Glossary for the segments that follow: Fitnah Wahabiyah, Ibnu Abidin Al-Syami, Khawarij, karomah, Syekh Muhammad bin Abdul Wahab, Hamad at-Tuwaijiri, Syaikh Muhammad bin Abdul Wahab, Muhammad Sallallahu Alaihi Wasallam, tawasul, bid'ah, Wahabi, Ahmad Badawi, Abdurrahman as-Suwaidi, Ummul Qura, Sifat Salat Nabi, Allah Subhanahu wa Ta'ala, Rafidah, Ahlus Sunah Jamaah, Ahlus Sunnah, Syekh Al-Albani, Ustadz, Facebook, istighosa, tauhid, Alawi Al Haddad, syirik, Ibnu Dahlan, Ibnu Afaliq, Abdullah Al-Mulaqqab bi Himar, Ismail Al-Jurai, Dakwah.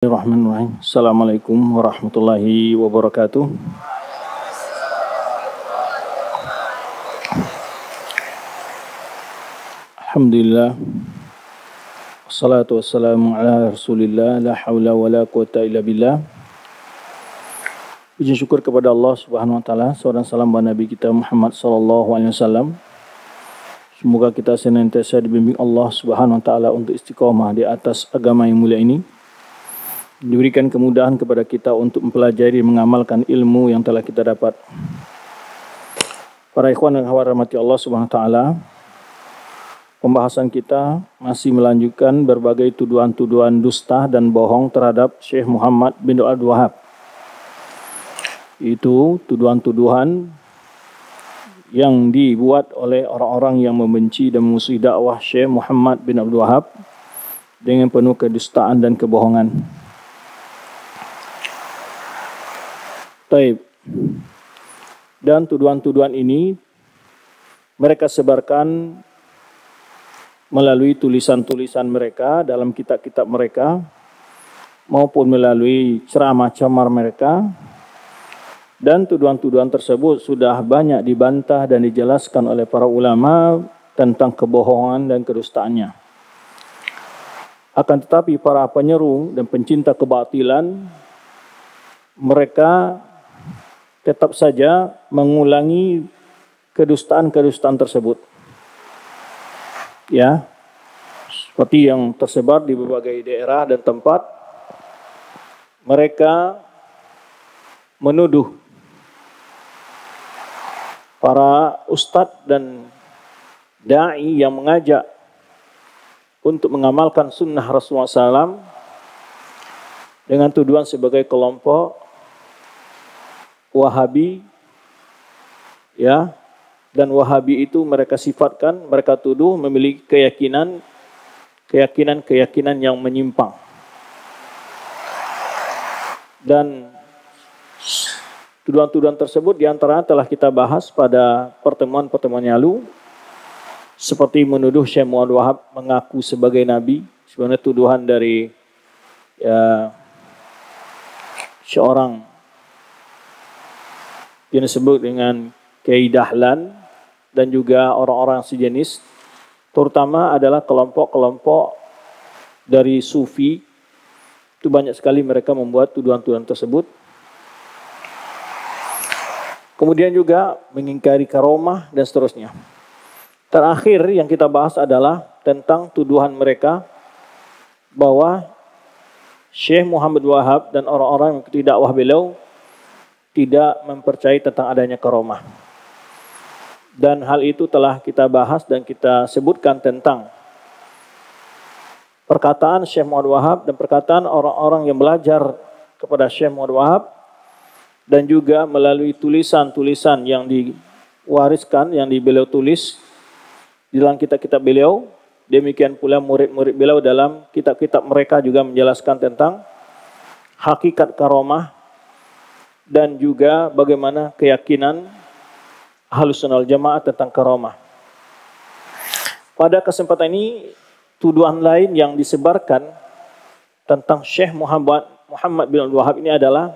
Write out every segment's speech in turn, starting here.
Bismillahirrahmanirrahim. Assalamualaikum warahmatullahi wabarakatuh. Alhamdulillah. Wassalatu wassalamu ala rasulillah. La hawla wa la quwata illa billah. Puji syukur kepada Allah Subhanahu wa Ta'ala. Salam buat Nabi kita Muhammad Sallallahu Alaihi Wasallam. Semoga kita senantiasa dibimbing Allah Subhanahu wa Ta'ala untuk istiqomah di atas agama yang mulia ini. Diberikan kemudahan kepada kita untuk mempelajari, mengamalkan ilmu yang telah kita dapat. Para ikhwan dan akhwat rahmati Allah Subhanahu wa Ta'ala, pembahasan kita masih melanjutkan berbagai tuduhan-tuduhan dusta dan bohong terhadap Syekh Muhammad bin Abdul Wahab. Itu tuduhan-tuduhan yang dibuat oleh orang-orang yang membenci dan memusuhi dakwah Syekh Muhammad bin Abdul Wahab dengan penuh kedustaan dan kebohongan. Taib. Dan tuduhan-tuduhan ini mereka sebarkan melalui tulisan-tulisan mereka dalam kitab-kitab mereka maupun melalui ceramah-ceramah mereka, dan tuduhan-tuduhan tersebut sudah banyak dibantah dan dijelaskan oleh para ulama tentang kebohongan dan kedustaannya. Akan tetapi para penyeru dan pencinta kebatilan mereka tetap saja mengulangi kedustaan-kedustaan tersebut. Ya, seperti yang tersebar di berbagai daerah dan tempat, mereka menuduh para ustadz dan da'i yang mengajak untuk mengamalkan sunnah Rasulullah SAW dengan tuduhan sebagai kelompok Wahabi, ya, dan Wahabi itu mereka sifatkan, mereka tuduh memiliki keyakinan yang menyimpang. Dan tuduhan-tuduhan tersebut diantara telah kita bahas pada pertemuan-pertemuan yang lalu, seperti menuduh Syekh Muhammad bin Abdul Wahab mengaku sebagai nabi, sebenarnya tuduhan dari ya, seorang yang disebut dengan Kiai Dahlan dan juga orang-orang sejenis, terutama adalah kelompok-kelompok dari Sufi. Itu banyak sekali mereka membuat tuduhan-tuduhan tersebut. Kemudian juga mengingkari karomah dan seterusnya. Terakhir yang kita bahas adalah tentang tuduhan mereka bahwa Syekh Muhammad bin Abdul Wahab dan orang-orang yang mengikuti dakwah beliau tidak mempercayai tentang adanya karomah. Dan hal itu telah kita bahas dan kita sebutkan tentang perkataan Syekh Muhammad bin Abdul Wahab dan perkataan orang-orang yang belajar kepada Syekh Muhammad bin Abdul Wahab, dan juga melalui tulisan-tulisan yang diwariskan, yang beliau tulis di dalam kitab-kitab beliau. Demikian pula murid-murid beliau dalam kitab-kitab mereka juga menjelaskan tentang hakikat karomah dan juga bagaimana keyakinan Ahlus Sunah Jamaah tentang karomah. Pada kesempatan ini, tuduhan lain yang disebarkan tentang Syekh Muhammad bin Abdul Wahab ini adalah,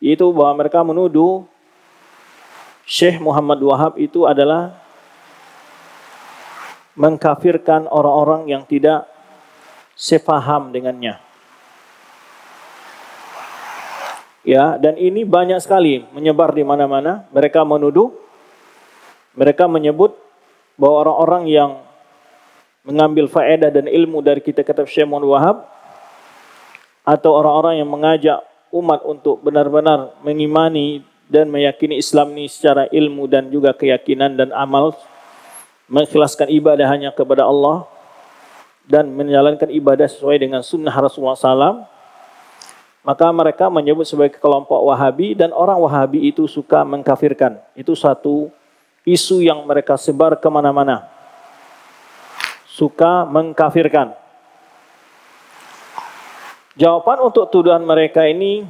yaitu bahwa mereka menuduh Syekh Muhammad bin Abdul Wahab itu adalah mengkafirkan orang-orang yang tidak sepaham dengannya. Ya, dan ini banyak sekali menyebar di mana-mana. Mereka menuduh, mereka menyebut bahwa orang-orang yang mengambil faedah dan ilmu dari kitab-kitab Syekh Muhammad bin Abdul Wahab atau orang-orang yang mengajak umat untuk benar-benar mengimani dan meyakini Islam ini secara ilmu dan juga keyakinan dan amal, mengikhlaskan ibadah hanya kepada Allah dan menjalankan ibadah sesuai dengan sunnah Rasulullah SAW. Maka mereka menyebut sebagai kelompok Wahabi, dan orang Wahabi itu suka mengkafirkan. Itu satu isu yang mereka sebar kemana-mana. Suka mengkafirkan. Jawaban untuk tuduhan mereka ini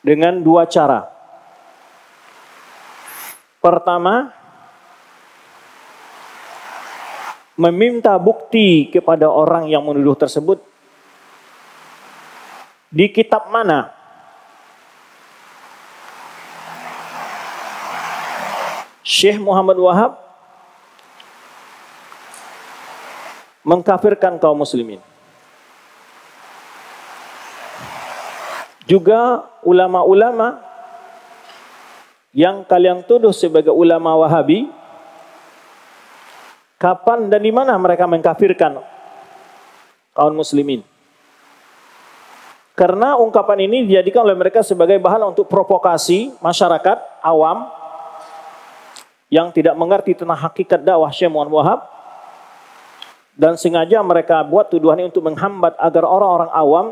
dengan dua cara. Pertama, meminta bukti kepada orang yang menuduh tersebut Di kitab mana? Syekh Muhammad Wahab mengkafirkan kaum muslimin. Juga ulama-ulama yang kalian tuduh sebagai ulama Wahabi, kapan dan di mana mereka mengkafirkan kaum muslimin? Karena ungkapan ini dijadikan oleh mereka sebagai bahan untuk provokasi masyarakat awam yang tidak mengerti tentang hakikat dakwah Syekh Muhammad Wahab, dan sengaja mereka buat tuduhan ini untuk menghambat agar orang-orang awam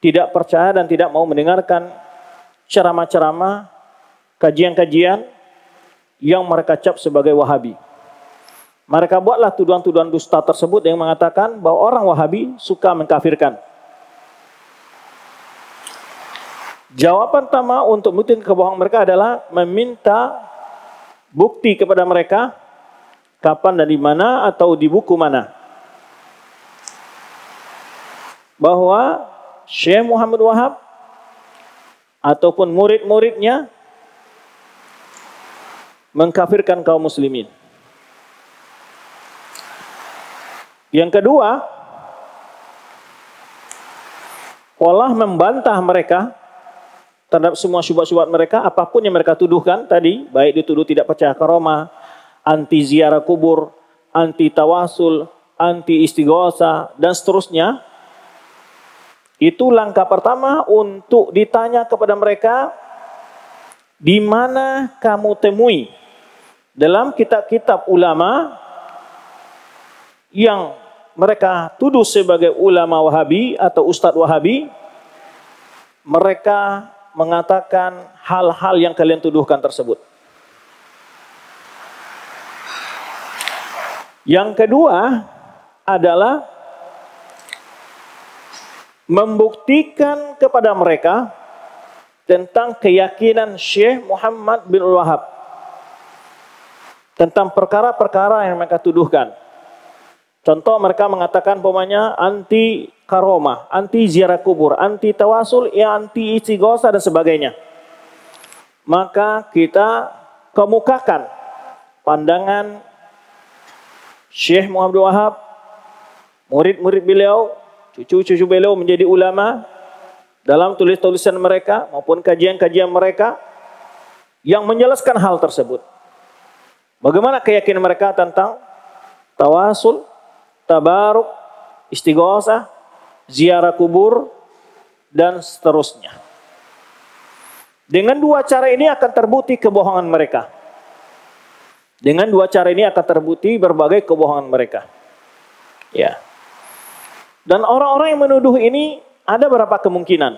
tidak percaya dan tidak mau mendengarkan ceramah-ceramah, kajian-kajian yang mereka cap sebagai Wahabi. Mereka buatlah tuduhan-tuduhan dusta tersebut yang mengatakan bahwa orang Wahabi suka mengkafirkan. Jawaban pertama untuk membuktikan kebohongan mereka adalah meminta bukti kepada mereka kapan dan di mana atau di buku mana bahwa Syekh Muhammad Wahab ataupun murid-muridnya mengkafirkan kaum muslimin. Yang kedua, Allah membantah mereka terhadap semua syubhat-syubhat mereka, apapun yang mereka tuduhkan tadi, baik dituduh tidak percaya karomah, anti ziarah kubur, anti tawasul, anti istighosa, dan seterusnya. Itu langkah pertama untuk ditanya kepada mereka, di mana kamu temui dalam kitab-kitab ulama yang mereka tuduh sebagai ulama Wahabi atau ustadz Wahabi, mereka mengatakan hal-hal yang kalian tuduhkan tersebut. Yang kedua adalah membuktikan kepada mereka tentang keyakinan Syekh Muhammad bin Abdul Wahab, tentang perkara-perkara yang mereka tuduhkan. Contoh, mereka mengatakan pokoknya anti karomah, anti ziarah kubur, anti tawasul, ya anti istighosa dan sebagainya. Maka kita kemukakan pandangan Syekh Muhammad bin Abdul Wahab, murid-murid beliau, cucu-cucu beliau menjadi ulama, dalam tulis-tulisan mereka maupun kajian-kajian mereka yang menjelaskan hal tersebut. Bagaimana keyakinan mereka tentang tawasul, tabaruk, istighosa, ziarah kubur, dan seterusnya. Dengan dua cara ini akan terbukti kebohongan mereka. Dengan dua cara ini akan terbukti berbagai kebohongan mereka. Ya. Dan orang-orang yang menuduh ini ada beberapa kemungkinan.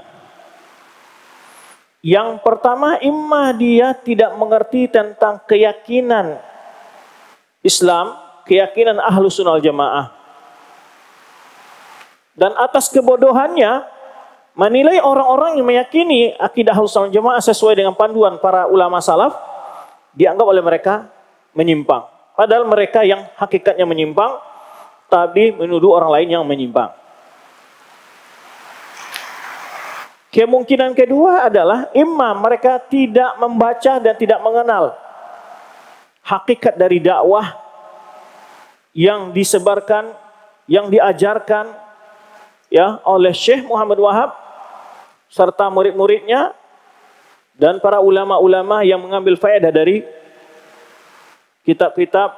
Yang pertama, imma dia tidak mengerti tentang keyakinan Islam, keyakinan Ahlus Sunah Jamaah. Dan atas kebodohannya menilai orang-orang yang meyakini akidah Ahlus Sunah Jamaah sesuai dengan panduan para ulama salaf, dianggap oleh mereka menyimpang. Padahal mereka yang hakikatnya menyimpang, tapi menuduh orang lain yang menyimpang. Kemungkinan kedua adalah imam mereka tidak membaca dan tidak mengenal hakikat dari dakwah yang disebarkan, yang diajarkan ya oleh Syekh Muhammad Wahab serta murid-muridnya dan para ulama-ulama yang mengambil faedah dari kitab-kitab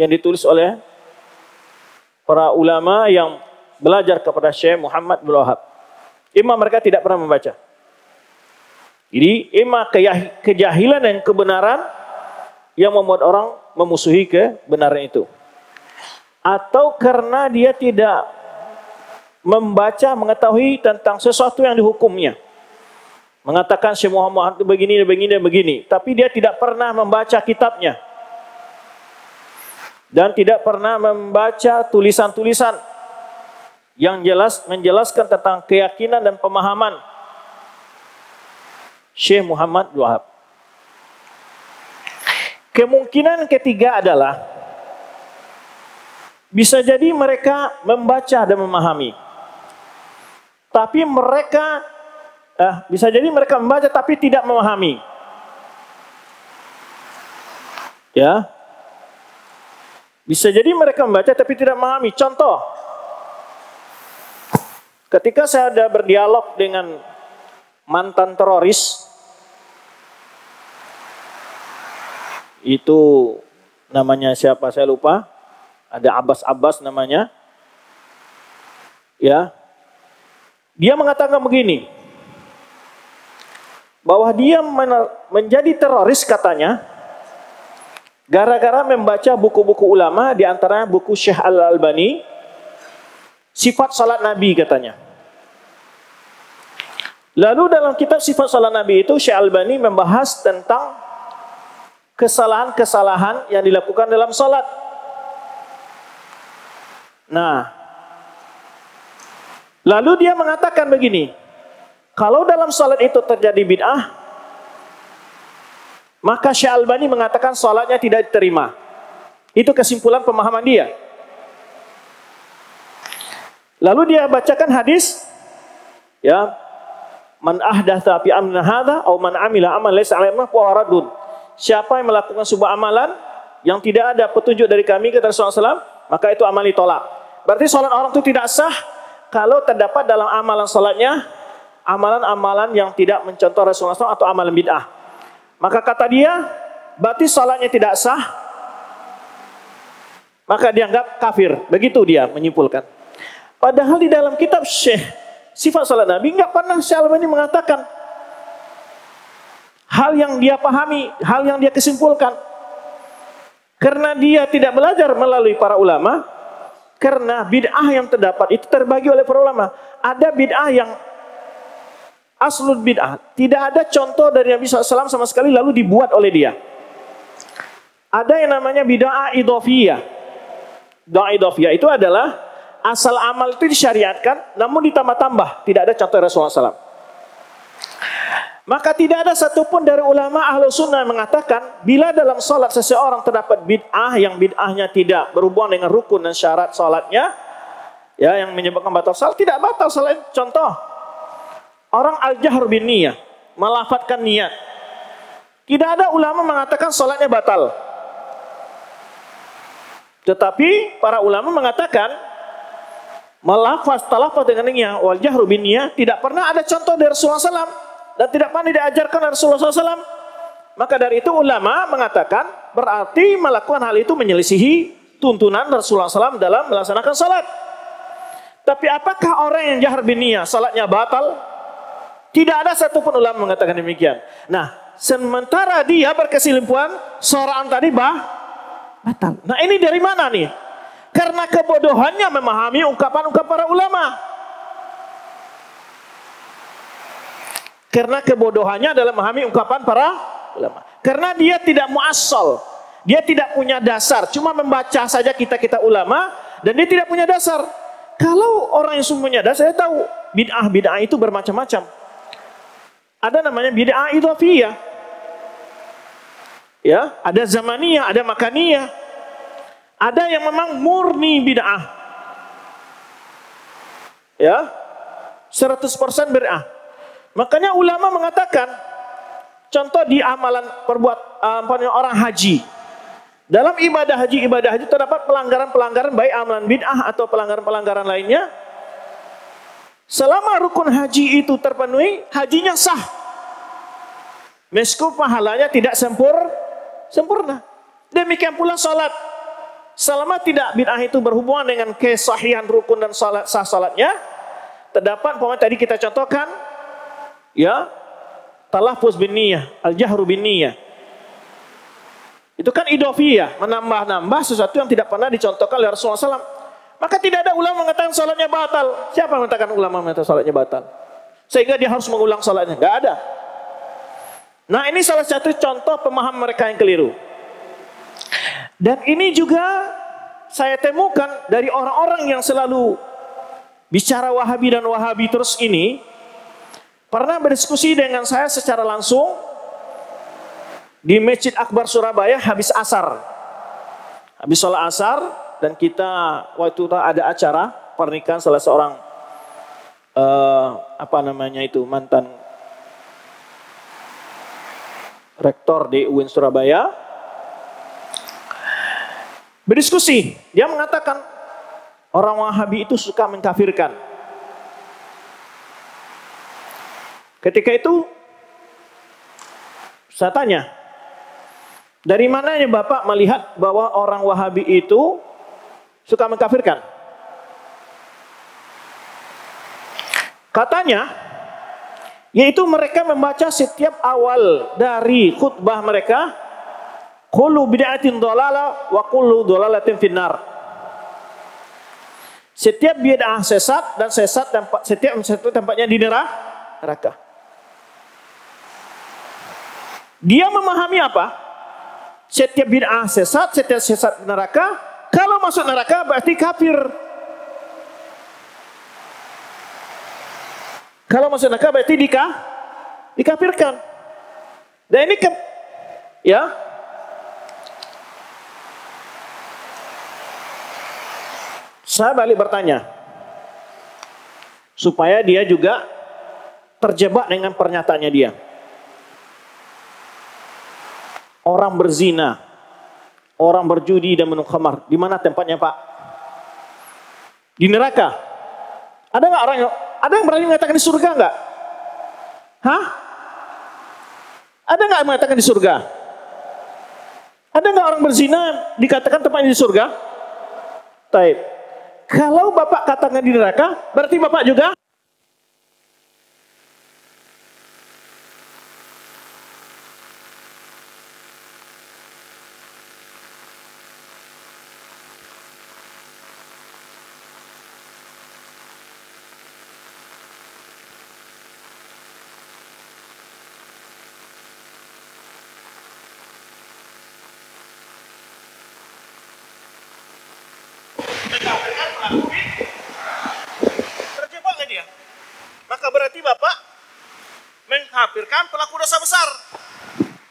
yang ditulis oleh para ulama yang belajar kepada Syekh Muhammad bin Wahab. Imam mereka tidak pernah membaca. Jadi imam kejahilan dan kebenaran yang membuat orang memusuhi kebenaran itu. Atau karena dia tidak membaca, mengetahui tentang sesuatu yang dihukumnya. Mengatakan Syekh Muhammad itu begini, begini, begini. Tapi dia tidak pernah membaca kitabnya. Dan tidak pernah membaca tulisan-tulisan yang jelas menjelaskan tentang keyakinan dan pemahaman Syekh Muhammad bin Wahab. Kemungkinan ketiga adalah bisa jadi mereka membaca dan memahami Tapi mereka bisa jadi mereka membaca tapi tidak memahami. Ya. Bisa jadi mereka membaca tapi tidak memahami. Contoh, ketika saya ada berdialog dengan mantan teroris, itu namanya siapa saya lupa, ada Abbas namanya, ya, dia mengatakan begini, bahwa dia menjadi teroris katanya gara-gara membaca buku-buku ulama, diantaranya buku Syekh Al-Albani, Sifat Salat Nabi katanya. Lalu dalam kitab Sifat Salat Nabi itu Syekh Al-Albani membahas tentang kesalahan-kesalahan yang dilakukan dalam salat. Nah, lalu dia mengatakan begini, kalau dalam salat itu terjadi bid'ah, maka Syekh Al-Albani mengatakan salatnya tidak diterima. Itu kesimpulan pemahaman dia. Lalu dia bacakan hadis, ya, man ahdatsa fi amrina hadza aw man amila amalan laysa alaihi amruna fahuwa raddun. Siapa yang melakukan sebuah amalan yang tidak ada petunjuk dari kami kata Rasulullah SAW, maka itu amal ditolak. Berarti sholat orang itu tidak sah kalau terdapat dalam amalan sholatnya amalan-amalan yang tidak mencontoh Rasulullah SAW atau amalan bid'ah. Maka kata dia, berarti sholatnya tidak sah, maka dianggap kafir. Begitu dia menyimpulkan. Padahal di dalam kitab Syekh Sifat Salat Nabi nggak pernah Syekh Al-Albani mengatakan hal yang dia pahami, hal yang dia kesimpulan. Karena dia tidak belajar melalui para ulama, karena bid'ah yang terdapat itu terbagi oleh para ulama. Ada bid'ah yang aslul bid'ah, tidak ada contoh dari Nabi SAW sama sekali lalu dibuat oleh dia. Ada yang namanya bid'ah idhofiyah. Bid'ah idhofiyah itu adalah asal amal itu disyariatkan namun ditambah-tambah, tidak ada contoh Rasulullah SAW. Maka tidak ada satupun dari ulama Ahlus Sunnah yang mengatakan bila dalam sholat seseorang terdapat bid'ah yang bid'ahnya tidak berhubungan dengan rukun dan syarat sholatnya, ya, yang menyebabkan batal sholat, tidak batal sholat. Contoh, orang al-jahr bin niyah, melafadzkan niat. Tidak ada ulama mengatakan sholatnya batal. Tetapi para ulama mengatakan melafaz talafaz dengan niyah, wal jahru bin niyah, tidak pernah ada contoh dari Rasulullah SAW. Dan tidak pernah diajarkan Rasulullah SAW. Maka dari itu ulama mengatakan berarti melakukan hal itu menyelisihi tuntunan Rasulullah SAW dalam melaksanakan salat. Tapi apakah orang yang jahar biniyah salatnya batal? Tidak ada satupun ulama mengatakan demikian. Nah, sementara dia berkesimpulan seorang tadi batal. Nah, ini dari mana nih? Karena kebodohannya memahami ungkapan-ungkapan para ulama. Karena kebodohannya dalam memahami ungkapan para ulama. Karena dia tidak muassal. Dia tidak punya dasar. Cuma membaca saja kita-kita ulama. Dan dia tidak punya dasar. Kalau orang yang sumbernya dasar, dia tahu. Bid'ah-bid'ah itu bermacam-macam. Ada namanya bid'ah idhofiyah. Ya, ada zamaniyah, ada makaniyah. Ada yang memang murni bid'ah. Ya, 100% bid'ah. Makanya ulama mengatakan, contoh di amalan orang haji. Dalam ibadah haji terdapat pelanggaran-pelanggaran baik amalan bid'ah atau pelanggaran-pelanggaran lainnya. Selama rukun haji itu terpenuhi, hajinya sah. Meskipun pahalanya tidak sempurna. Demikian pula salat. Selama tidak bid'ah itu berhubungan dengan kesahihan rukun dan sah salatnya, terdapat pemahaman tadi kita contohkan, ya, talafuz bin niyah, al-jahru bin niyah. Itu kan idhofiyah, menambah-nambah sesuatu yang tidak pernah dicontohkan oleh Rasulullah SAW. Maka tidak ada ulama mengatakan salatnya batal. Siapa mengatakan ulama mengatakan salatnya batal? Sehingga dia harus mengulang salatnya. Enggak ada. Nah, ini salah satu contoh pemaham mereka yang keliru. Dan ini juga saya temukan dari orang-orang yang selalu bicara Wahabi dan Wahabi terus ini, pernah berdiskusi dengan saya secara langsung di Masjid Akbar Surabaya habis asar. Habis sholat asar dan kita waktu itu ada acara pernikahan salah seorang mantan rektor di UIN Surabaya berdiskusi. Dia mengatakan orang Wahabi itu suka mengkafirkan. Ketika itu saya tanya, dari mana Bapak melihat bahwa orang Wahabi itu suka mengkafirkan? Katanya, yaitu mereka membaca setiap awal dari khutbah mereka, kullu bid'atin dhalalah wa kullu dhalalatin finnar. Setiap bid'ah sesat dan setiap tempatnya di neraka. Dia memahami apa? Setiap bid'ah sesat, setiap sesat neraka. Kalau masuk neraka berarti kafir. Kalau masuk neraka berarti dikafirkan. Dan ini saya balik bertanya supaya dia juga terjebak dengan pernyataannya dia. Orang berzina, orang berjudi dan minum khamar, di mana tempatnya Pak? Di neraka. Ada nggak orang yang, ada yang berani mengatakan di surga nggak? Hah? Ada nggak yang mengatakan di surga? Ada nggak orang berzina dikatakan tempatnya di surga? Taib. Kalau Bapak katakan di neraka, berarti Bapak juga?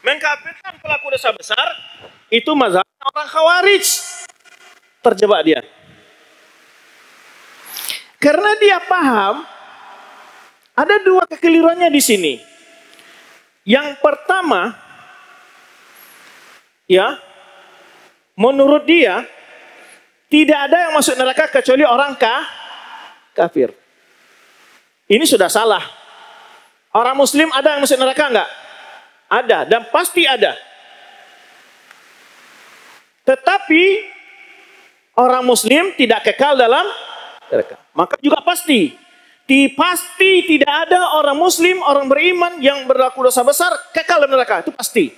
Mengkafirkan pelaku dosa besar itu mazhab orang Khawarij. Terjebak dia karena dia paham ada dua kekeliruannya di sini. Yang pertama, menurut dia tidak ada yang masuk neraka kecuali orang kafir. Ini sudah salah. Orang Muslim ada yang masuk neraka enggak? Ada, dan pasti ada. Tetapi orang Muslim tidak kekal dalam neraka. Maka juga pasti tidak ada orang Muslim, orang beriman yang berlaku dosa besar kekal dalam neraka. Itu pasti.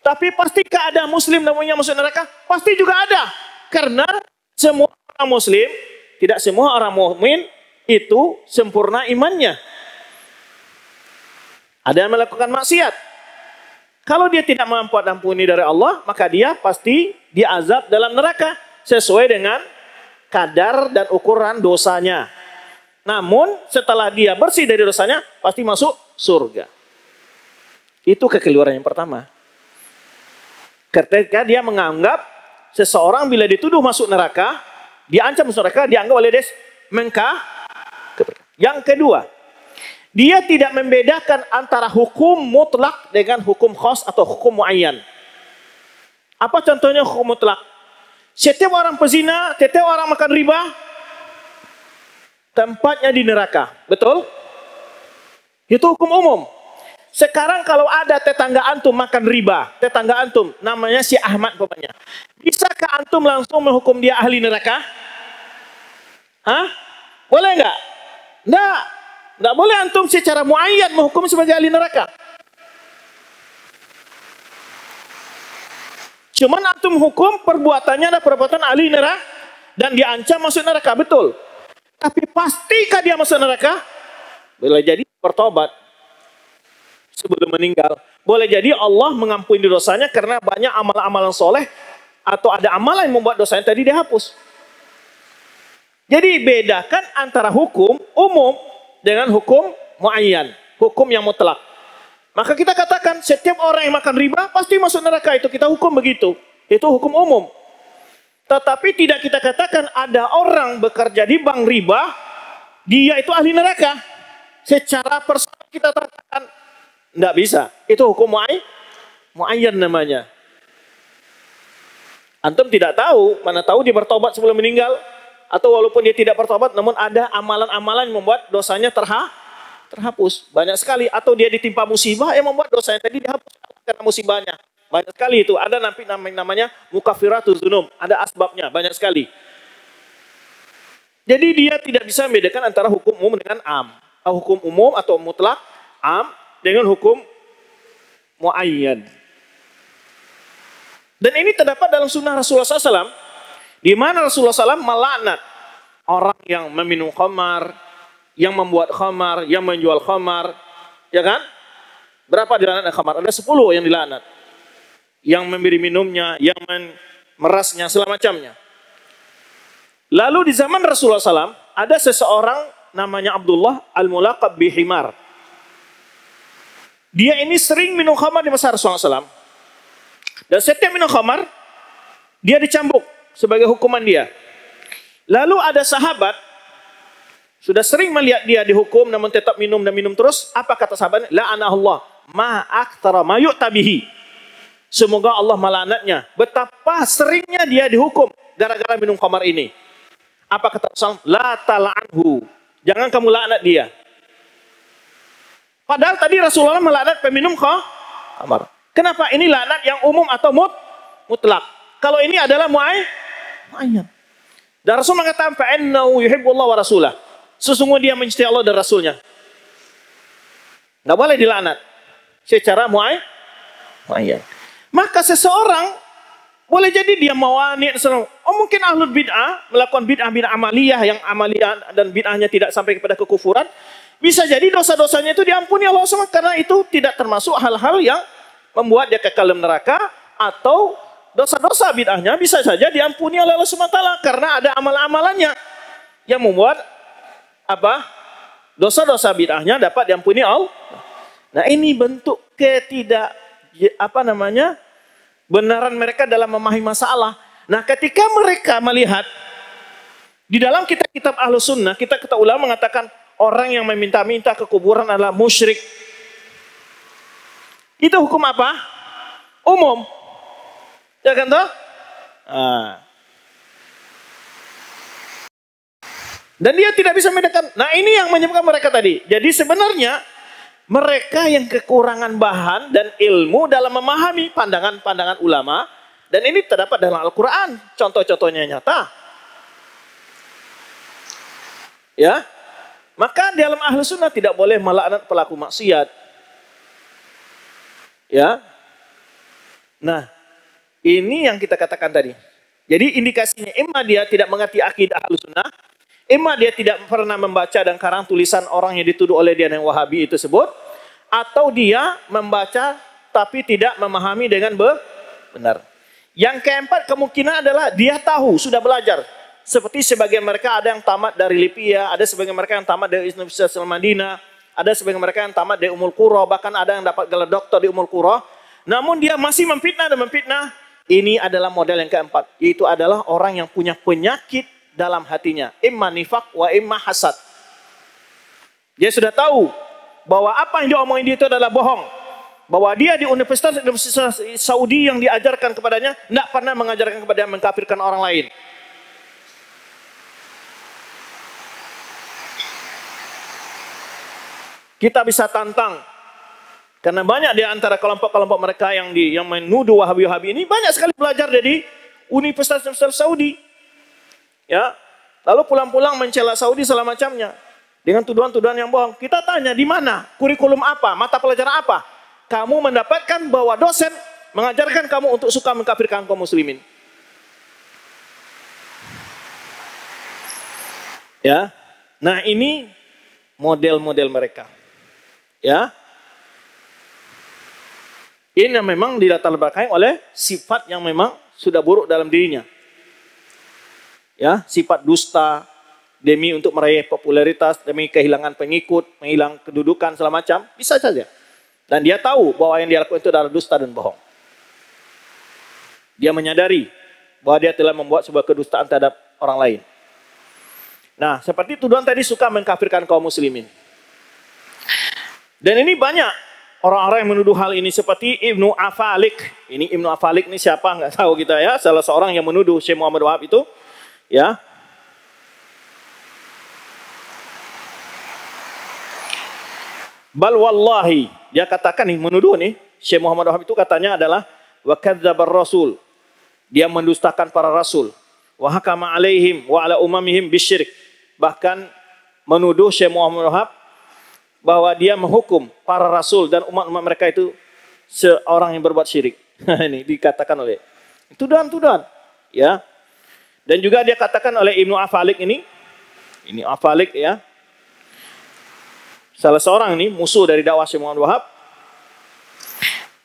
Tapi pastikah ada Muslim namanya masuk neraka? Pasti juga ada. Karena semua orang Muslim, tidak semua orang mukmin itu sempurna imannya. Ada yang melakukan maksiat. Kalau dia tidak mampu ampuni dari Allah, maka dia pasti diazab dalam neraka sesuai dengan kadar dan ukuran dosanya. Namun setelah dia bersih dari dosanya, pasti masuk surga. Itu kekeliruan yang pertama. Ketika dia menganggap seseorang bila dituduh masuk neraka, diancam masuk neraka, dianggap oleh dia mengkafirkan. Yang kedua, dia tidak membedakan antara hukum mutlak dengan hukum khas atau hukum muayyan. Apa contohnya hukum mutlak? Setiap orang pezina, setiap orang makan riba, tempatnya di neraka. Betul? Itu hukum umum. Sekarang kalau ada tetangga antum makan riba, tetangga antum, namanya si Ahmad pokoknya. Bisakah antum langsung menghukum dia ahli neraka? Hah? Boleh nggak? Nggak. Tidak boleh antum secara muayyad menghukum sebagai ahli neraka. Cuman antum hukum perbuatannya ada perbuatan ahli neraka dan diancam masuk neraka, betul. Tapi pastikah dia masuk neraka? Boleh jadi bertobat sebelum meninggal. Boleh jadi Allah mengampuni dosanya karena banyak amalan-amalan soleh atau ada amalan yang membuat dosanya tadi dihapus. Jadi bedakan antara hukum umum dengan hukum muayyan, hukum yang mutlak. Maka kita katakan setiap orang yang makan riba pasti masuk neraka, itu kita hukum begitu. Itu hukum umum. Tetapi tidak kita katakan ada orang bekerja di bank riba dia itu ahli neraka. Secara personal kita katakan tidak bisa. Itu hukum mu'ayyan namanya. Antum tidak tahu, mana tahu dia bertobat sebelum meninggal, atau walaupun dia tidak bertobat namun ada amalan-amalan yang membuat dosanya terhapus. Banyak sekali, atau dia ditimpa musibah yang membuat dosanya tadi dihapus karena musibahnya. Banyak sekali itu, ada namanya mukafiratu dzunub, ada asbabnya banyak sekali. Jadi dia tidak bisa membedakan antara hukum umum dengan am. Hukum umum atau mutlak am dengan hukum muayyan. Dan ini terdapat dalam sunnah Rasulullah SAW, di mana Rasulullah SAW melaknat orang yang meminum khamar, yang membuat khamar, yang menjual khamar, ya kan? Berapa dilaknat khamar? Ada 10 yang dilaknat, yang memberi minumnya, yang merasnya, segala macamnya. Lalu di zaman Rasulullah SAW ada seseorang namanya Abdullah Al-Mulaqqab bi Himar. Dia ini sering minum khamar di masa Rasulullah SAW. Dan setiap minum khamar, dia dicambuk sebagai hukuman dia. Lalu ada sahabat, sudah sering melihat dia dihukum, namun tetap minum dan minum terus. Apa kata sahabatnya? La'anahullah ma'aktara mayuk tabihi. Semoga Allah melaknatnya. Betapa seringnya dia dihukum gara-gara minum khamar ini. Apa kata Rasulullah? La tala'anhu. Jangan kamu laknat dia. Padahal tadi Rasulullah melaknat peminum khamar. Kenapa ini laknat yang umum atau mutlak? Kalau ini adalah mu'ayyan. Dan Rasul mengatakan fa'innahu yuhibbullah wa rasulah. Sesungguhnya dia mencintai Allah dan Rasulnya. Tidak boleh dilaknat secara mu'ayyan. Maka seseorang boleh jadi dia mawani', oh mungkin ahlul bid'ah melakukan bid'ah amaliyah yang amaliyah dan bid'ahnya tidak sampai kepada kekufuran, bisa jadi dosa-dosanya itu diampuni Allah SWT karena itu tidak termasuk hal-hal yang membuat dia kekal dalam neraka, atau dosa-dosa bid'ahnya bisa saja diampuni oleh Allah Subhanahu wa Ta'ala karena ada amalan-amalannya yang membuat dosa-dosa bid'ahnya dapat diampuni Allah. Nah, ini bentuk ketidak benaran mereka dalam memahami masalah. Nah, ketika mereka melihat di dalam kitab-kitab Ahlus Sunnah, kitab-kitab ulama mengatakan orang yang meminta-minta ke kuburan adalah musyrik. Itu hukum apa? Umum. Ya kan toh? Dan dia tidak bisa membedakan. Nah, ini yang menyebabkan mereka tadi. Jadi sebenarnya mereka yang kekurangan bahan dan ilmu dalam memahami pandangan-pandangan ulama. Dan ini terdapat dalam Al-Quran. Contoh-contohnya nyata. Ya. Maka dalam Ahlus Sunnah tidak boleh melaknat pelaku maksiat. Ya, nah ini yang kita katakan tadi. Jadi indikasinya imma dia tidak mengerti akidah Ahlus Sunnah, imma dia tidak pernah membaca dan karang tulisan orang yang dituduh oleh dia yang Wahabi itu sebut, atau dia membaca tapi tidak memahami dengan benar. Yang keempat kemungkinan adalah dia tahu sudah belajar. Seperti sebagian mereka ada yang tamat dari Libya, ada sebagian mereka yang tamat dari Universitas Al-Madinah. Ada sebagian mereka yang tamat dari Ummul Qura, bahkan ada yang dapat gelar doktor di Ummul Qura. Namun dia masih memfitnah. Ini adalah model yang keempat, yaitu adalah orang yang punya penyakit dalam hatinya. Imma nifak wa imma hasad. Dia sudah tahu bahwa apa yang diomongin dia itu adalah bohong. Bahwa dia di Universitas Saudi yang diajarkan kepadanya, tidak pernah mengajarkan kepada yang mengkafirkan orang lain. Kita bisa tantang, karena banyak di antara kelompok-kelompok mereka yang menuduh Wahabi-Wahabi ini banyak sekali belajar dari Universitas Saudi, ya. Lalu pulang-pulang mencela Saudi segala macamnya dengan tuduhan-tuduhan yang bohong. Kita tanya di mana, kurikulum apa, mata pelajaran apa? Kamu mendapatkan bahwa dosen mengajarkan kamu untuk suka mengkafirkan kaum muslimin, ya. Nah ini model-model mereka. Ya, ini yang memang dilatar belakangi oleh sifat yang memang sudah buruk dalam dirinya. Ya, sifat dusta demi untuk meraih popularitas, demi kehilangan pengikut, menghilang kedudukan segala macam, bisa saja. Dan dia tahu bahwa yang dia lakukan itu adalah dusta dan bohong. Dia menyadari bahwa dia telah membuat sebuah kedustaan terhadap orang lain. Nah, seperti tuduhan tadi suka mengkafirkan kaum muslimin. Dan ini banyak orang-orang yang menuduh hal ini seperti Ibnu Afaliq. Ini Ibnu Afaliq ini siapa nggak tahu kita ya, salah seorang yang menuduh Syekh Muhammad Wahab itu ya. Bal wallahi, dia katakan nih, menuduh nih Syekh Muhammad Wahab itu katanya adalah wa kadzabar rasul. Dia mendustakan para rasul. Wa hakama alaihim wa ala umamihim bisyirik. Bahkan menuduh Syekh Muhammad Wahab bahwa dia menghukum para rasul dan umat-umat mereka itu seorang yang berbuat syirik. Ini dikatakan oleh tuduhan-tuduhan ya. Dan juga dia katakan oleh Ibnu Afaliq ini Afaliq ya. Salah seorang ini musuh dari dakwah Syekh Muhammad Wahab.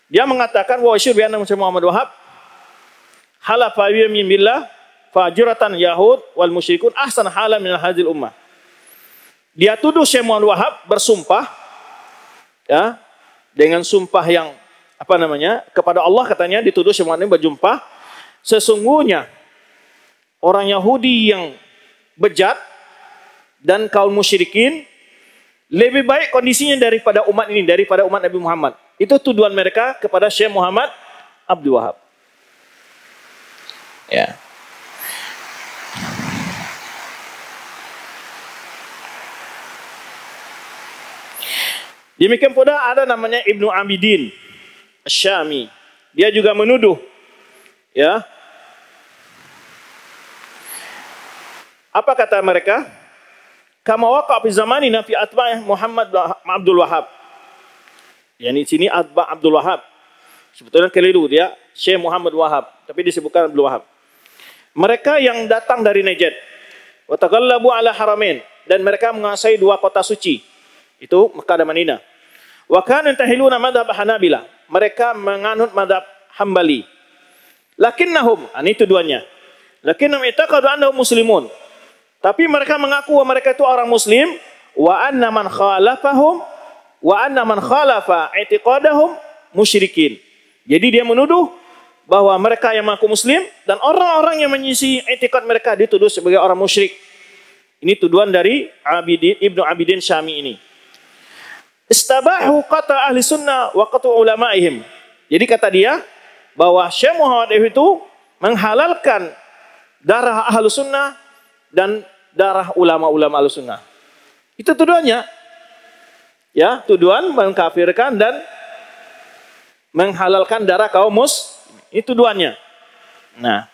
Dia mengatakan wa isyur bi'anna Syekh Muhammad Wahab halafa yamin billah fajuratan yahud wal musyrikun ahsan hala min hadzil ummah. Dia tuduh Syekh Muhammad Wahab bersumpah ya, dengan sumpah yang kepada Allah katanya dituduh Syekh Muhammad ini berjumpa sesungguhnya orang Yahudi yang bejat dan kaum musyrikin lebih baik kondisinya daripada umat ini, daripada umat Nabi Muhammad. Itu tuduhan mereka kepada Syekh Muhammad Abdul Wahab. Ya. Demikian pula ada namanya Ibnu Abidin Al-Syami. Dia juga menuduh ya. Apa kata mereka? Kama waqa fi zamanina fi atba' Muhammad Abdul Wahab. Yani sini atba' Abdul Wahab. Sebetulnya keliru dia, Syekh Muhammad Wahab, tapi disebutkan Abdul Wahab. Mereka yang datang dari Najd wa taqallabu ala haramain dan mereka menguasai dua kota suci. Itu Mekah dan Madinah. Wa kanu tahiluna madhab Hanabilah. Mereka menganut madhab Hambali. Lakinnahum, ini tuduhannya. Lakinnahum itaqadu annahum muslimun. Tapi mereka mengaku bahwa mereka itu orang muslim wa anna man khalafahum wa anna man khalafa i'tiqadahum musyrikin. Jadi dia menuduh bahwa mereka yang mengaku muslim dan orang-orang yang menyisi i'tiqad mereka dituduh sebagai orang musyrik. Ini tuduhan dari Ibnu Abidin Syami ini. Istabahu qata ahli sunnah wa qatu ulama'ihim. Jadi kata dia bahwa Syekh Muhammad itu menghalalkan darah ahli sunnah dan darah ulama-ulama Ahlussunnah. Itu tuduhannya. Ya, tuduhan mengkafirkan dan menghalalkan darah kaum muslim. Itu tuduhannya. Nah.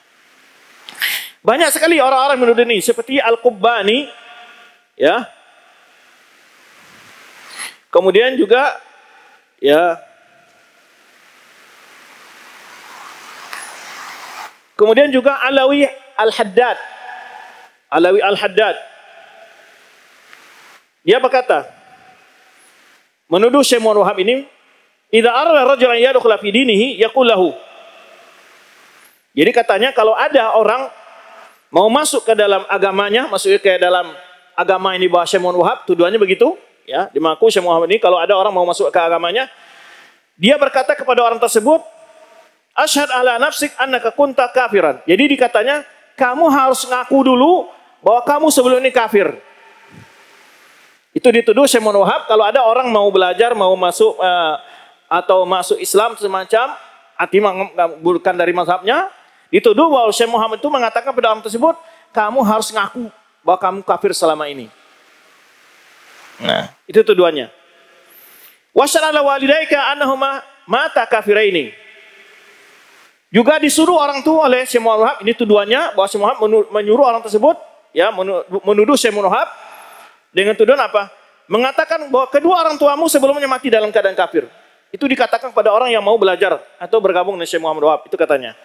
Banyak sekali orang-orang menuduh ini seperti Al-Qubbani ya. Kemudian juga ya. Kemudian juga Alawi Al Haddad. Alawi Al Haddad. Dia berkata, menuduh Syekh Muhammad Wahab ini, "Idza ara rajulan yadkhulu fi dinihi yaqul lahu." Jadi katanya kalau ada orang mau masuk ke dalam agamanya, masuk ke dalam agama ini bahwa Syekh Muhammad Wahab, tuduhannya begitu, ya, dimaku Syekh Muhammad ini kalau ada orang mau masuk ke agamanya, dia berkata kepada orang tersebut, "Asyhadu ala nafsik annaka kunta kafiran." Jadi dikatanya, kamu harus ngaku dulu bahwa kamu sebelum ini kafir. Itu dituduh Syekh Muhammad Wahab kalau ada orang mau belajar, mau masuk atau masuk Islam semacam, artinya bukan dari mazhabnya, dituduh bahwa Syekh Muhammad itu mengatakan pada orang tersebut, kamu harus ngaku bahwa kamu kafir selama ini. Nah, itu tuduhannya. Wasyara walidaika annahuma mata kafiraini. Juga disuruh orang itu oleh Syekh Muhammad Wahab, ini tuduhannya bahwa Syekh Muhammad menyuruh orang tersebut ya menuduh Syekh Muhammad Wahab dengan tuduhan apa? Mengatakan bahwa kedua orang tuamu sebelumnya mati dalam keadaan kafir. Itu dikatakan kepada orang yang mau belajar atau bergabung dengan Syekh Muhammad Wahab, itu katanya.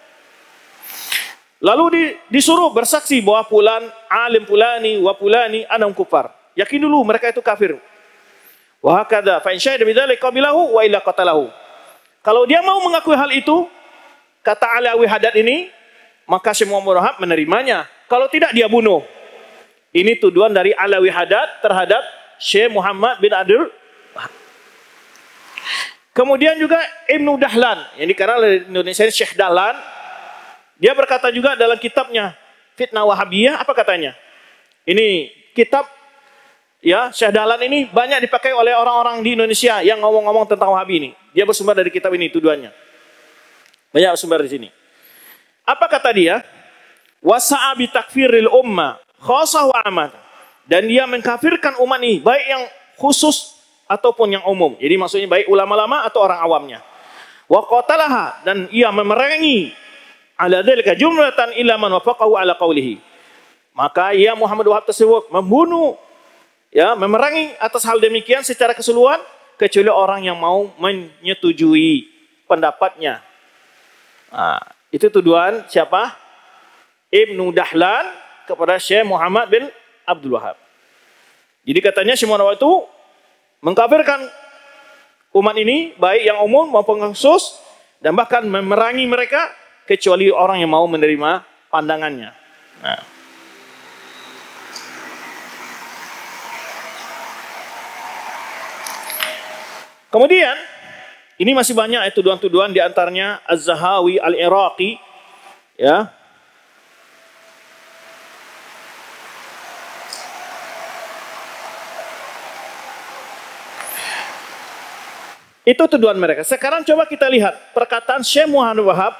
Lalu disuruh bersaksi bahwa fulan alim fulani wa fulani anam kufar. Yakin dulu mereka itu kafir. Wa hakadza fa in syahida bidzalika qabilahu wa illa qatalahu. Kalau dia mau mengakui hal itu, kata Alawi Haddad ini, maka Syekh Muhammad Wahab menerimanya. Kalau tidak, dia bunuh. Ini tuduhan dari Alawi Haddad terhadap Syekh Muhammad bin Abdul Wahab. Kemudian juga Ibnu Dahlan, yang dikenal oleh Indonesia Syekh Dahlan, dia berkata juga dalam kitabnya Fitnah Wahabiyah, apa katanya? Ini kitab ya Syekh Dahlan ini banyak dipakai oleh orang-orang di Indonesia yang ngomong-ngomong tentang Wahabi ini. Dia bersumber dari kitab ini tuduhannya. Banyak bersumber di sini. Apa kata dia? Wasa'a bi takfiril umma khosah wa amah. Dan dia mengkafirkan umat ini, baik yang khusus ataupun yang umum. Jadi maksudnya baik ulama-ulama atau orang awamnya. Wa qatalaha, dan ia memerangi ala dzalika jumlatan illa man wafaqahu ala qawlihi. Maka ia Muhammad Wahab tersebut membunuh, ya, memerangi atas hal demikian secara keseluruhan kecuali orang yang mau menyetujui pendapatnya. Nah, itu tuduhan siapa? Ibnu Dahlan kepada Syekh Muhammad bin Abdul Wahab. Jadi katanya Syekh Muhammad Wahab itu mengkafirkan umat ini, baik yang umum maupun khusus, dan bahkan memerangi mereka kecuali orang yang mau menerima pandangannya. Nah. Kemudian ini masih banyak tuduhan-tuduhan, di antaranya Az-Zahawi Al-Iraqi, ya. Itu tuduhan mereka. Sekarang coba kita lihat perkataan Syekh Muhammad Wahab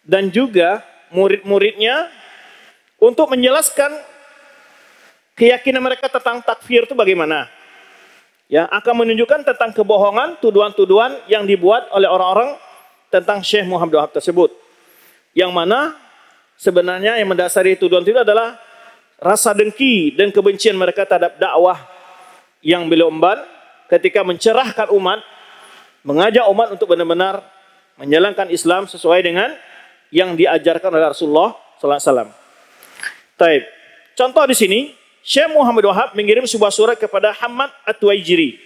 dan juga murid-muridnya untuk menjelaskan keyakinan mereka tentang takfir itu bagaimana. Ya, akan menunjukkan tentang kebohongan tuduhan-tuduhan yang dibuat oleh orang-orang tentang Syekh Muhammad Wahab tersebut. Yang mana sebenarnya yang mendasari tuduhan itu adalah rasa dengki dan kebencian mereka terhadap dakwah yang beliau emban ketika mencerahkan umat, mengajak umat untuk benar-benar menjalankan Islam sesuai dengan yang diajarkan oleh Rasulullah Sallallahu Alaihi Wasallam. Taib. Contoh di sini, Syekh Muhammad Wahab mengirim sebuah surat kepada Hamad at-Tuwaijiri.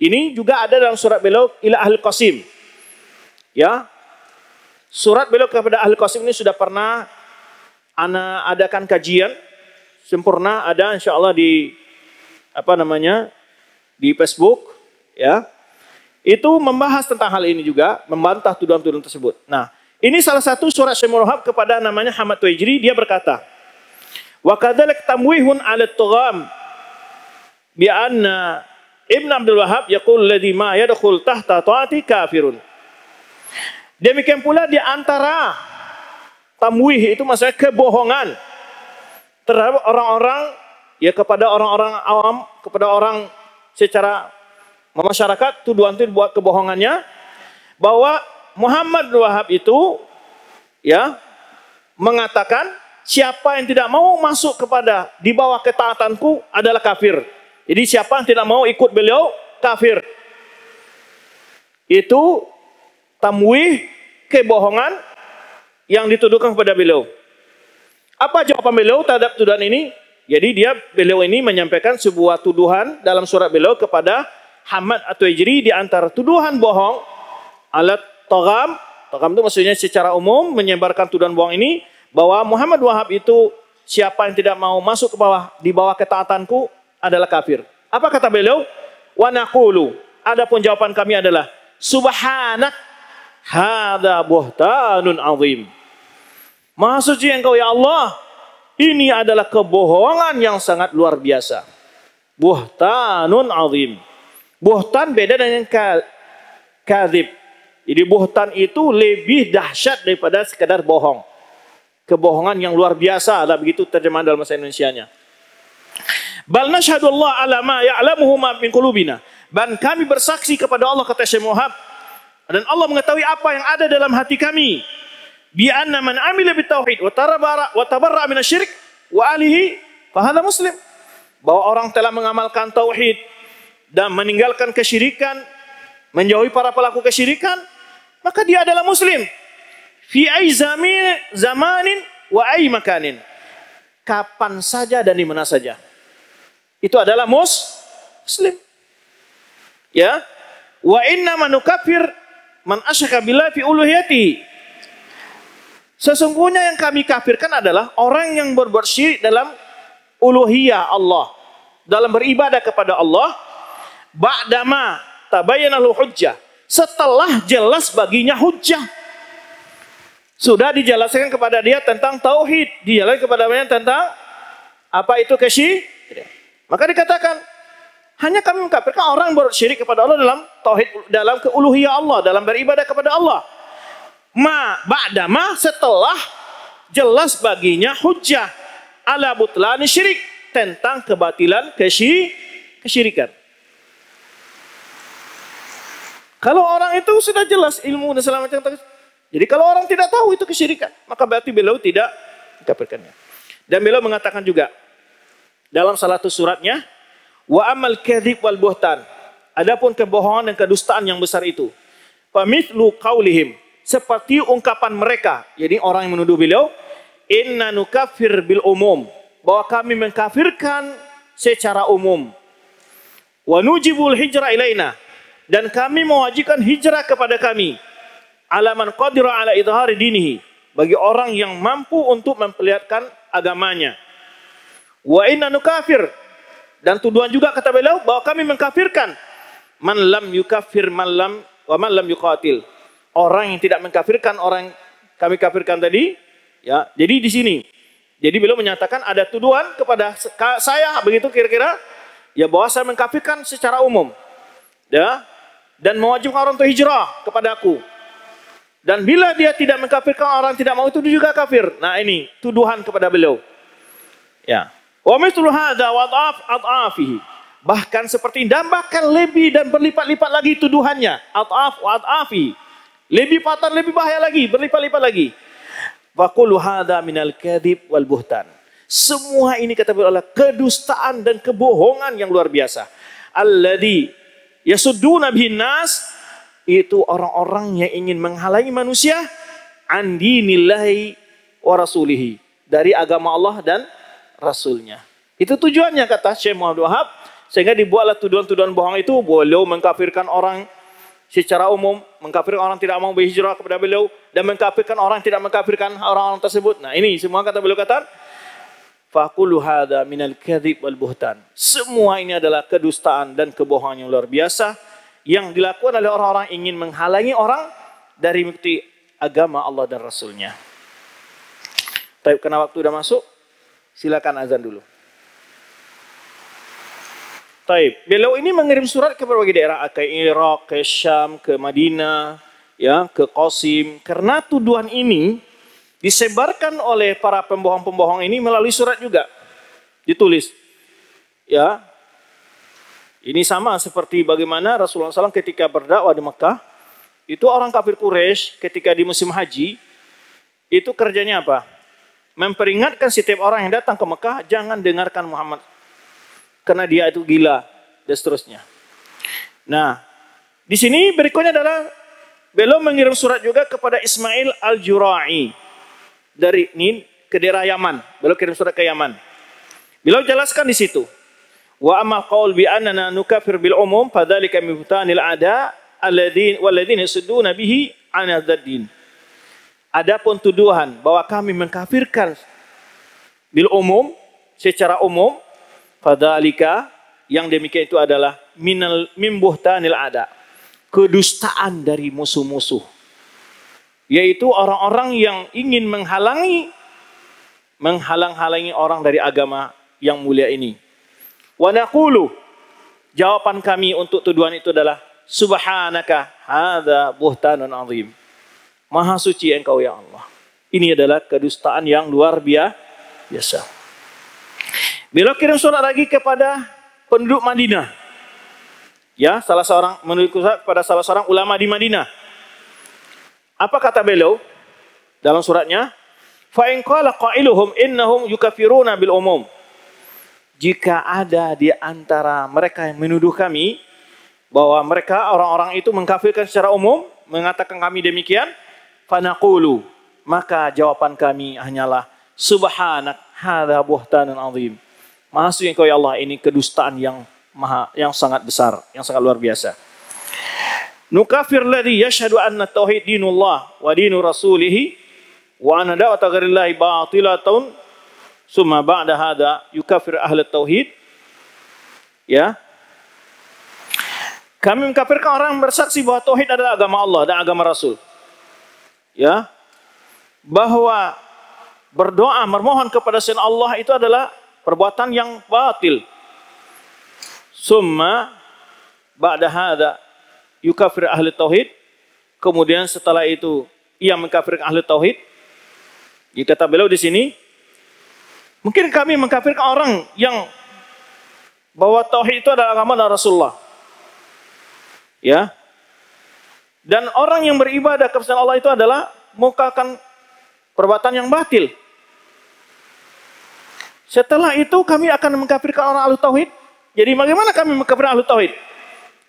Ini juga ada dalam surat beliau ila Ahlul Qasim. Ya, surat beliau kepada Ahlul Qasim ini sudah pernah ana adakan kajian sempurna, ada insya Allah di di Facebook, ya, itu membahas tentang hal ini juga, membantah tuduhan-tuduhan tersebut. Nah, ini salah satu surat Syekh Muhammad Wahab kepada namanya Hamad Tuwaijiri. Dia berkata, wa kadzalik tamwihun ala tugham bi anna Ibnu Abdul Wahab yaqul ladzi ma yadkhul tahta taati kafirun. Demikian pula di antara tamwih itu maksudnya kebohongan terhadap orang-orang, ya, kepada orang-orang awam, kepada orang secara masyarakat, tuduhan itu buat kebohongannya bahwa Muhammad Wahab itu, ya, mengatakan siapa yang tidak mau masuk kepada di bawah ketaatanku adalah kafir. Jadi siapa yang tidak mau ikut beliau kafir. Itu tamwih kebohongan yang dituduhkan kepada beliau. Apa jawaban beliau terhadap tuduhan ini? Jadi beliau ini menyampaikan sebuah tuduhan dalam surat beliau kepada Hamad at-Tuwaijiri, di antara tuduhan bohong alat togham. Togham itu maksudnya secara umum menyebarkan tuduhan bohong ini bahwa Muhammad Wahab itu siapa yang tidak mau masuk ke bawah di bawah ketaatanku adalah kafir. Apa kata beliau? Wa naqulu, adapun jawaban kami adalah subhanak hadza buhtanun azim. Maha suci engkau ya Allah. Ini adalah kebohongan yang sangat luar biasa. Buhtanun azim. Buhtan beda dengan kadhib. Jadi buhtan itu lebih dahsyat daripada sekedar bohong. Kebohongan yang luar biasa, lah begitu terjemahan dalam bahasa Indonesianya. Bal nashhadu Allah ala ma ya'lamuhu min qulubina. Dan kami bersaksi kepada Allah, kata Syekh Muhammad, dan Allah mengetahui apa yang ada dalam hati kami. Bi anna man amila bit tauhid wa tabarra min asyirik wa alihi fa hadza muslim. Bahwa orang telah mengamalkan tauhid dan meninggalkan kesyirikan, menjauhi para pelaku kesyirikan, maka dia adalah muslim. Fi ay zamanin wa ay makanin. Kapan saja dan di mana saja. Itu adalah muslim. Ya. Wa inna man kafir man asyaka billahi fi uluhiyati. Sesungguhnya yang kami kafirkan adalah orang yang berbuat syirik dalam uluhiyah Allah, dalam beribadah kepada Allah. Ba'dama tabayyana lahu hujjah, setelah jelas baginya hujjah. Sudah dijelaskan kepada dia tentang tauhid, dijelaskan kepada dia tentang Apa itu kesyirikan? Maka dikatakan hanya kami mengkafirkan orang bersyirik kepada Allah dalam tauhid, dalam keuluhiyah Allah, dalam beribadah kepada Allah. Ma ba'dama, setelah jelas baginya hujjah ala butlani syirik, tentang kebatilan kesyirikan. Kalau orang itu sudah jelas ilmu dan segala macam, jadi kalau orang tidak tahu itu kesyirikan, maka berarti beliau tidak mengkafirkannya. Dan beliau mengatakan juga dalam salah satu suratnya, wa amal kadzib wal buhtan, adapun kebohongan dan kedustaan yang besar itu, famithlu qaulihim, seperti ungkapan mereka, jadi orang yang menuduh beliau, inna nukaffir bil umum, bahwa kami mengkafirkan secara umum, wa nujibul hijra ilaina, dan kami mewajibkan hijrah kepada kami, alaman qadira ala idhari dinihi, bagi orang yang mampu untuk memperlihatkan agamanya. Wa inna nukafir, dan tuduhan juga kata beliau bahwa kami mengkafirkan man lam yukafir man lam wa man lam yuqatil, orang yang tidak mengkafirkan orang yang kami kafirkan tadi, ya. Jadi di sini, jadi beliau menyatakan ada tuduhan kepada saya begitu kira-kira, ya, bahwa saya mengkafirkan secara umum, ya, dan mewajibkan orang untuk hijrah kepada aku. Dan bila dia tidak mengkafirkan orang tidak mau itu juga kafir. Nah, ini tuduhan kepada beliau. Ya. Wa mithlu hadza wa adhaf adhafihi. Bahkan seperti dan bahkan lebih dan berlipat-lipat lagi tuduhannya. Adhaf wa adhafi. Lebih fatal, lebih bahaya lagi, berlipat-lipat lagi. Wa qulu hadza minal kadhib wal buhtan. Semua ini kata beliau adalah kedustaan dan kebohongan yang luar biasa. Alladzi yasudduna bihin nas, itu orang-orang yang ingin menghalangi manusia an dinillahi wa rasulihi, dari agama Allah dan Rasulnya. Itu tujuannya kata Syekh Muhammad bin Abdul Wahab, sehingga dibuatlah tuduhan-tuduhan bohong itu. Beliau mengkafirkan orang secara umum, mengkafirkan orang tidak mau berhijrah kepada beliau, dan mengkafirkan orang tidak mengkafirkan orang-orang tersebut. Nah, ini semua kata beliau kata faqulu hadza minal kadhib wal buhtan. Semua ini adalah kedustaan dan kebohongan yang luar biasa yang dilakukan oleh orang-orang ingin menghalangi orang dari mengikuti agama Allah dan Rasulnya. Tapi karena waktu sudah masuk, silakan azan dulu. Taib, beliau ini mengirim surat ke berbagai daerah, ke Irak, ke Syam, ke Madinah, ya, ke Qasim. Karena tuduhan ini disebarkan oleh para pembohong-pembohong ini melalui surat juga, ditulis, ya. Ini sama seperti bagaimana Rasulullah SAW ketika berdakwah di Mekah, itu orang kafir Quraisy ketika di musim haji, itu kerjanya apa? Memperingatkan setiap orang yang datang ke Mekah, jangan dengarkan Muhammad, karena dia itu gila, dan seterusnya. Nah, di sini berikutnya adalah, beliau mengirim surat juga kepada Ismail Al-Jurai, dari Nin ke daerah Yaman, beliau kirim surat ke Yaman. Beliau jelaskan di situ, wa amma qaul bi annana nukafir bil umum fadzalika min butanil ada alladziin walladziina yasudduna bihi an ad-din. Adapun tuduhan bahwa kami mengkafirkan bil umum, secara umum, fadzalika, yang demikian itu adalah minal mimbuhtanil ada, kedustaan dari musuh-musuh, yaitu orang-orang yang ingin menghalang-halangi orang dari agama yang mulia ini. Wa naqulu, jawaban kami untuk tuduhan itu adalah subhanaka hadza buhtanun azim. Maha suci engkau ya Allah. Ini adalah kedustaan yang luar biasa. Beliau kirim surat lagi kepada penduduk Madinah. Ya, salah seorang menulis surat kepada salah seorang ulama di Madinah. Apa kata beliau dalam suratnya? Fa in qala qailuhum innahum yukafiruna bil umum. Jika ada di antara mereka yang menuduh kami bahwa mereka orang-orang itu mengkafirkan secara umum, mengatakan kami demikian, fanaqulu, maka jawaban kami hanyalah subhanak hadza buhtanun azim. Maha suci engkau ya Allah, ini kedustaan yang sangat besar, yang sangat luar biasa. Nukafir ladzi yashhadu anna tauhid dinullah wa dinu rasulih wa anna da'wata ghairillahi batilatun. Summa ba'da hadha yukafir ahli tauhid. Ya. Kami mengkafirkan orang yang bersaksi bahwa tauhid adalah agama Allah dan agama Rasul. Ya. Bahwa berdoa, memohon kepada selain Allah itu adalah perbuatan yang batil. Summa ba'da hadza yukafir ahli tauhid, kemudian setelah itu ia mengkafirkan ahli tauhid. Jadi kata beliau di sini, mungkin kami mengkafirkan orang yang bahwa tauhid itu adalah agama dan Rasulullah. Ya. Dan orang yang beribadah kepada Allah itu adalah mengungkapkan perbuatan yang batil. Setelah itu kami akan mengkafirkan orang ahli tauhid. Jadi bagaimana kami mengkafirkan ahli tauhid?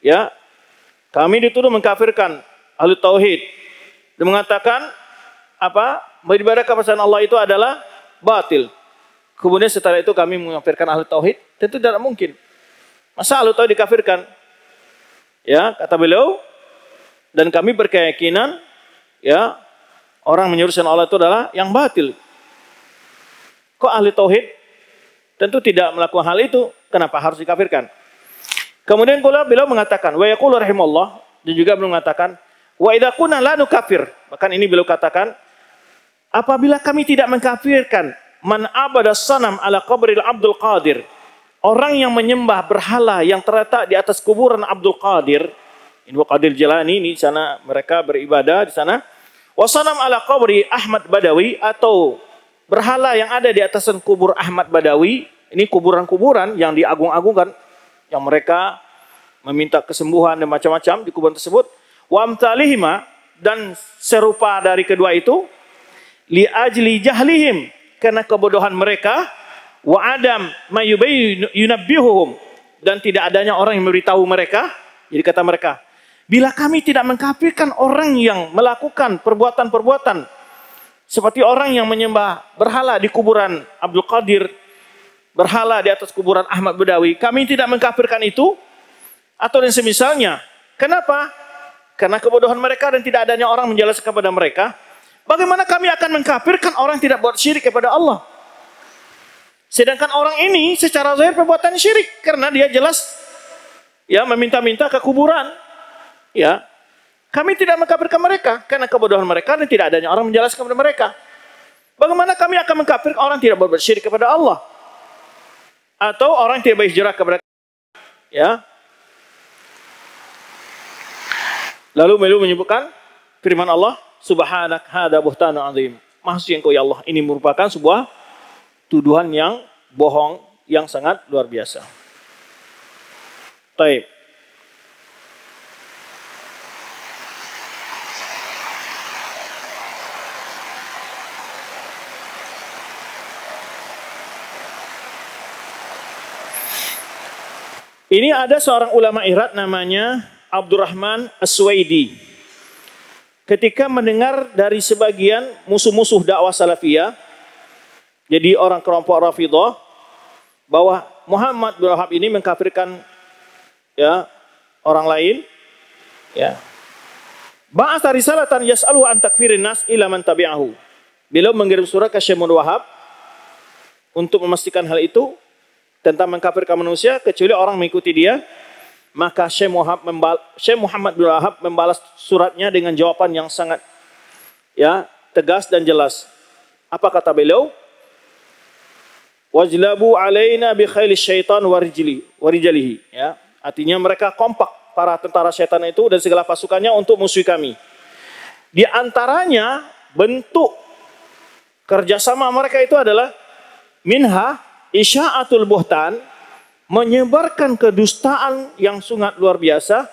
Ya. Kami dituduh mengkafirkan ahli tauhid. Dia mengatakan apa? Beribadah kepada Allah itu adalah batil. Kemudian setelah itu kami mengkafirkan ahli tauhid, tentu tidak mungkin. Masa ahli tauhid dikafirkan? Ya, kata beliau, dan kami berkeyakinan ya, orang menyuruhkan Allah itu adalah yang batil. Kok ahli tauhid tentu tidak melakukan hal itu, kenapa harus dikafirkan? Kemudian beliau mengatakan, wa yaqulu rahimahullah, dan juga beliau mengatakan, wa idza kunna la nukafir. Bahkan ini beliau katakan, apabila kami tidak mengkafirkan man abada sanam ala qabril Abdul Qadir, orang yang menyembah berhala yang terletak di atas kuburan Abdul Qadir, Ibnu Qadir Jelani ini, sana mereka beribadah di sana, wa sanam ala qabri Ahmad Badawi, atau berhala yang ada di atas kubur Ahmad Badawi. Ini kuburan-kuburan yang diagung-agungkan, yang mereka meminta kesembuhan dan macam-macam di kuburan tersebut. Wa amtalihima, dan serupa dari kedua itu, li ajli jahlihim, karena kebodohan mereka, wa adam mayubayyin yunabbihuhum, dan tidak adanya orang yang memberitahu mereka. Jadi kata mereka, bila kami tidak mengkafirkan orang yang melakukan perbuatan-perbuatan seperti orang yang menyembah berhala di kuburan Abdul Qadir, berhala di atas kuburan Ahmad Badawi, kami tidak mengkafirkan itu atau yang semisalnya. Kenapa? Karena kebodohan mereka dan tidak adanya orang menjelaskan kepada mereka. Bagaimana kami akan mengkafirkan orang yang tidak buat syirik kepada Allah? Sedangkan orang ini secara zahir perbuatan syirik, karena dia jelas ya meminta-minta ke kuburan. Ya. Kami tidak mengkafirkan mereka karena kebodohan mereka dan tidak adanya orang menjelaskan kepada mereka. Bagaimana kami akan mengkafirkan orang tidak bersyirik kepada Allah atau orang tidak berhijrah kepada ya. Lalu beliau menyebutkan firman Allah, subhanak hada buhtanun azim. Maksudnya engkau ya Allah, ini merupakan sebuah tuduhan yang bohong yang sangat luar biasa. Baik. Ini ada seorang ulama Irak namanya Abdurrahman as-Suwaidi. Ketika mendengar dari sebagian musuh-musuh dakwah salafiyah, jadi orang kelompok Rafidah, bahwa Muhammad bin Abdul Wahab ini mengkafirkan ya orang lain, ya. Ba'atsa risalatan yas'alu an takfirin nas ila man tabi'ahu. Beliau mengirim surat ke Syekh Muhammad bin Abdul Wahab untuk memastikan hal itu, tentang mengkafirkan manusia kecuali orang mengikuti dia. Maka Syekh Muhammad bin Abdul Wahab membalas suratnya dengan jawaban yang sangat ya tegas dan jelas. Apa kata beliau? Wajlabu alaina bi khailis syaitan warijalihi, ya. Artinya mereka kompak, para tentara syaitan itu dan segala pasukannya untuk musuhi kami. Di antaranya bentuk kerjasama mereka itu adalah minha isya'atul buhtan, menyebarkan kedustaan yang sangat luar biasa,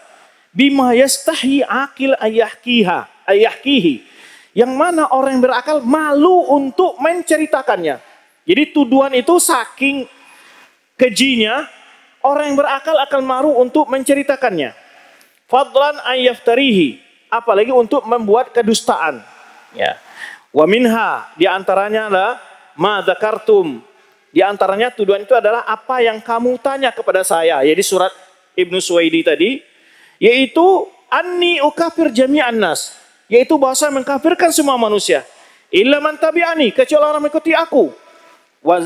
bima yastahi akil ayahkihi, yang mana orang yang berakal malu untuk menceritakannya. Jadi tuduhan itu saking kejinya, orang yang berakal akan malu untuk menceritakannya. Fadlan ayaftarihi, apalagi untuk membuat kedustaan. Ya. Wa minha, di antaranya adalah ma dzakartum. Di antaranya tuduhan itu adalah apa yang kamu tanya kepada saya. Jadi surat Ibnu Suwaidi tadi, yaitu anni ukafir jami'an nas, yaitu bahasa mengkafirkan semua manusia. Illa man tabi'ani, kecuali orang mengikuti aku. Wa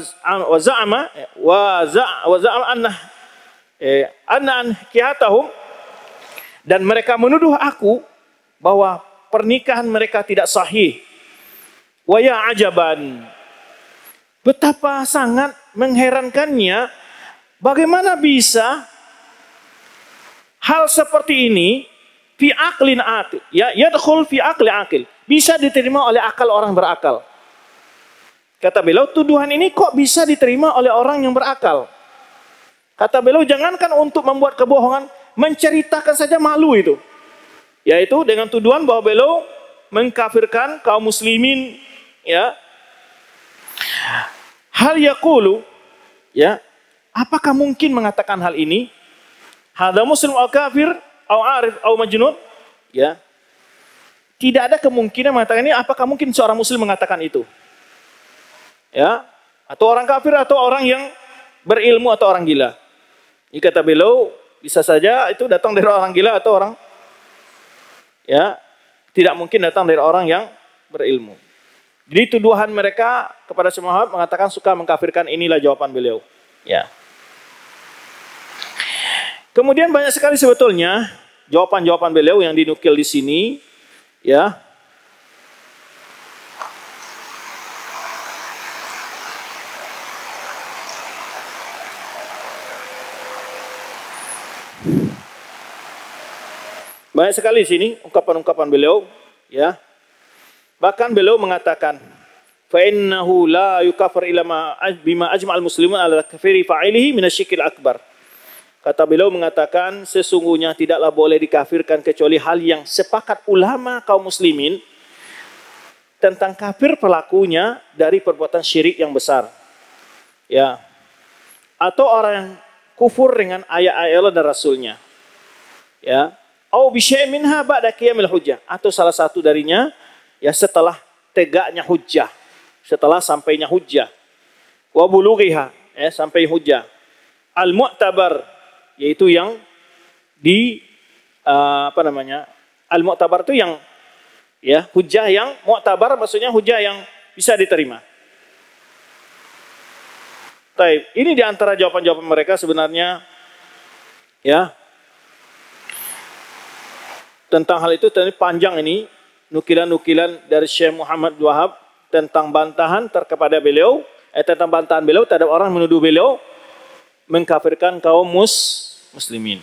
za'ama anna kihatahum, dan mereka menuduh aku bahwa pernikahan mereka tidak sahih. Wa ya ajaban, betapa sangat mengherankannya bagaimana bisa hal seperti ini fi aqlin aqil, ya yadkhul fi aqli aqil, bisa diterima oleh akal orang berakal. Kata beliau, tuduhan ini kok bisa diterima oleh orang yang berakal? Kata beliau, jangankan untuk membuat kebohongan, menceritakan saja malu itu. Yaitu dengan tuduhan bahwa beliau mengkafirkan kaum muslimin, ya. Hal yaqulu, ya, apakah mungkin mengatakan hal ini? Hadza muslim al kafir au arif au majnun, ya, tidak ada kemungkinan mengatakan ini. Apakah mungkin seorang muslim mengatakan itu, ya, atau orang kafir atau orang yang berilmu atau orang gila? Ini kata beliau, bisa saja itu datang dari orang gila atau orang, ya, tidak mungkin datang dari orang yang berilmu. Jadi tuduhan mereka kepada Syekh Muhammad mengatakan suka mengkafirkan, inilah jawaban beliau, ya. Kemudian banyak sekali sebetulnya jawaban-jawaban beliau yang dinukil di sini, ya. Banyak sekali di sini ungkapan-ungkapan beliau, ya. Bahkan beliau mengatakan, fa innahu la yukafir illa bima ajma'al muslimun ala kafiri fa'ilihi min asy-syirkil akbar. Kata beliau mengatakan, sesungguhnya tidaklah boleh dikafirkan kecuali hal yang sepakat ulama kaum muslimin tentang kafir pelakunya dari perbuatan syirik yang besar. Ya. Atau orang yang kufur dengan ayat-ayat Allah dan Rasulnya. Ya. Au bisyai minha ba'da qiyamil hujjah, atau salah satu darinya, ya, setelah tegaknya hujjah, setelah sampainya hujjah. Wa bulughiha, ya, sampai hujjah. Al-mu'tabar, yaitu yang di al-mu'tabar itu yang, ya, hujah yang mu'tabar, maksudnya hujah yang bisa diterima. Baik, ini diantara jawaban-jawaban mereka sebenarnya, ya, tentang hal itu. Tadi panjang ini nukilan-nukilan dari Syekh Muhammad bin Abdul Wahab tentang bantahan terkepada beliau, tentang bantahan beliau terhadap orang menuduh beliau mengkafirkan kaum muslimin.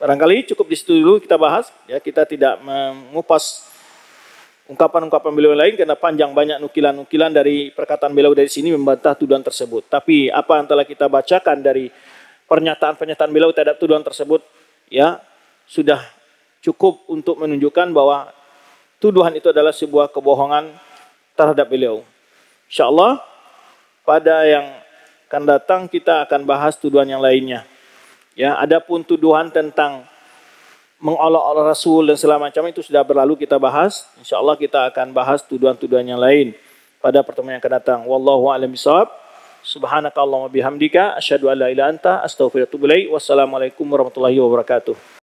Barangkali cukup di situ dulu kita bahas, ya, kita tidak mengupas ungkapan-ungkapan beliau lain karena panjang, banyak nukilan-nukilan dari perkataan beliau dari sini membantah tuduhan tersebut. Tapi apa yang telah kita bacakan dari pernyataan-pernyataan beliau terhadap tuduhan tersebut, ya, sudah cukup untuk menunjukkan bahwa tuduhan itu adalah sebuah kebohongan terhadap beliau. Insyaallah pada yang akan datang kita akan bahas tuduhan yang lainnya. Ya, adapun tuduhan tentang mengolok-olok Rasul dan segala macam itu sudah berlalu kita bahas. Insya Allah kita akan bahas tuduhan-tuduhan yang lain pada pertemuan yang akan datang. Wallahu a'lam bishawab. Subhanakallahumma bihamdika asyhadu an la ilaha illa anta astaghfiruka wa atubu ilaik. Wassalamualaikum warahmatullahi wabarakatuh.